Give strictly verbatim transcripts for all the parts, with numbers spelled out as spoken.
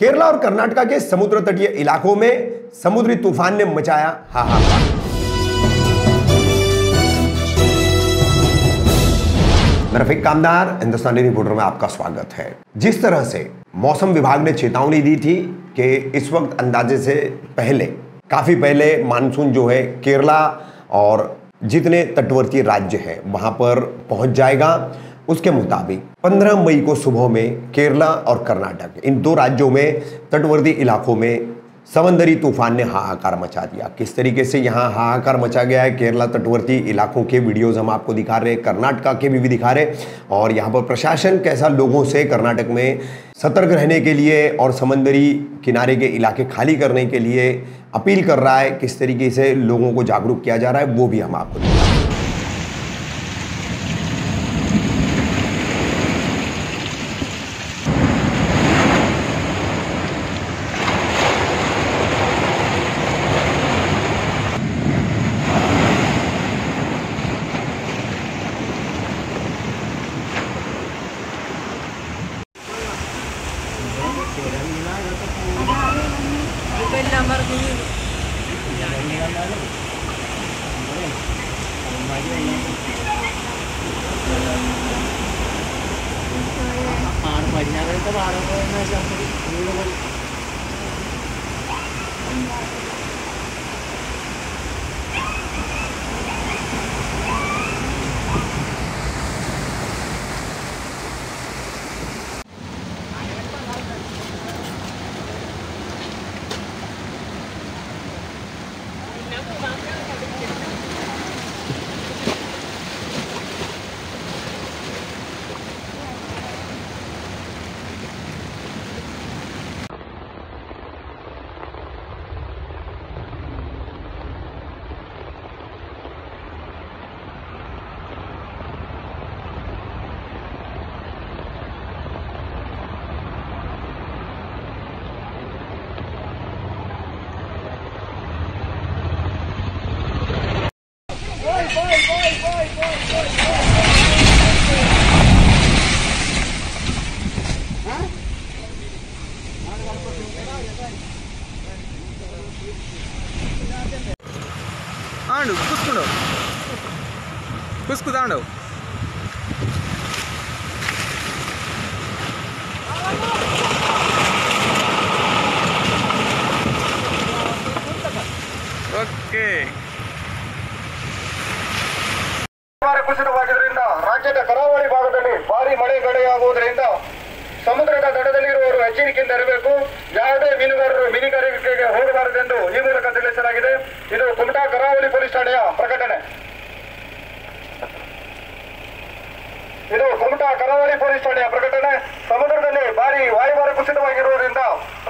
केरला और कर्नाटक के समुद्र तटीय इलाकों में समुद्री तूफान ने मचाया हाहाकार। मैं रफीक कामदार, हिंदुस्तानी रिपोर्टर में आपका स्वागत है। जिस तरह से मौसम विभाग ने चेतावनी दी थी कि इस वक्त अंदाजे से पहले काफी पहले मानसून जो है केरला और जितने तटवर्ती राज्य हैं वहां पर पहुंच जाएगा, उसके मुताबिक पंद्रह मई को सुबह में केरला और कर्नाटक इन दो राज्यों में तटवर्ती इलाकों में समंदरी तूफान ने हाहाकार मचा दिया। किस तरीके से यहाँ हाहाकार मचा गया है, केरला तटवर्ती इलाकों के वीडियोस हम आपको दिखा रहे हैं, कर्नाटक के भी, भी दिखा रहे हैं। और यहाँ पर प्रशासन कैसा लोगों से कर्नाटक में सतर्क रहने के लिए और समंदरी किनारे के इलाके खाली करने के लिए अपील कर रहा है, किस तरीके से लोगों को जागरूक किया जा रहा है, वो भी हम आपको दिखा रहे हैं। कुसकुदांडो ओके कुसित राज्य करावळी भागदल्ली भारी मळे गडेयागुವುದರಿಂದ समुद्रद ದಡದಲ್ಲಿರುವವರು ಎಚ್ಚರಿಕೆಯಿಂದಿರಬೇಕು। ಯಾವುದೇ ಮೀನುಗಾರರು ಮೀನುಗಾರಿಕೆಗೆ ಹೋಗಬಾರದೆಂದು ಈ ಮೂಲಕ ತಿಳಿಸಲಾಗಿದೆ। ಇದು ಕುಮಟಾ ಕರಾವಳಿ ಪೊಲೀಸ್ ಠಾಣೆಯ ಪ್ರಕಟಣೆ। ಇದು ಕುಮಟಾ ಕರಾವಳಿ ಪೊಲೀಸ್ ಠಾಣೆಯ ಪ್ರಕಟಣೆ। ಸಮುದ್ರದಲ್ಲಿ ಭಾರಿ ವಾಯುಭಾರ ಕುಸಿತವಾಗಿರುವುದರಿಂದ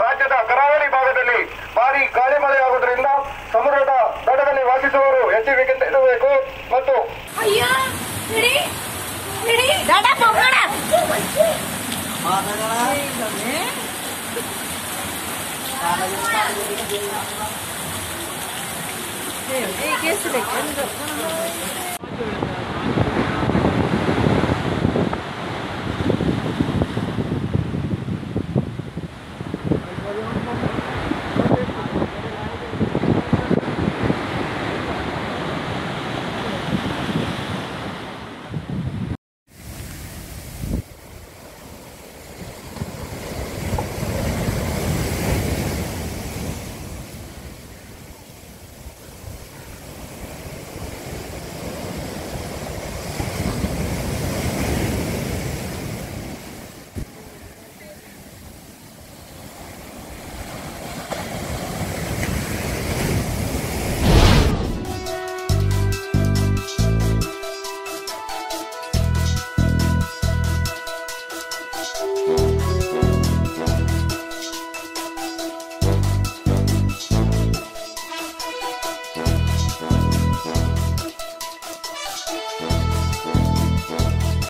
ರಾಜ್ಯದ ಕರಾವಳಿ ಭಾಗದಲ್ಲಿ ಭಾರಿ ಗಾಳಿ ಮಳೆಯಾಗುವುದರಿಂದ ಸಮುದ್ರದ ದಡದಲ್ಲಿ ವಾಸಿಸುವವರು ಎಚ್ಚರಿಕೆಯಿಂದಿರಬೇಕು ಮತ್ತು ಅಯ್ಯೋ ಬಿಡಿ ಬಿಡಿ ದಡ ಪೋಗಣ ಮಾದಗಳ ಇಲ್ಲವೇ ಏ ಏ ಕೇಸ್ ಬೇಕು।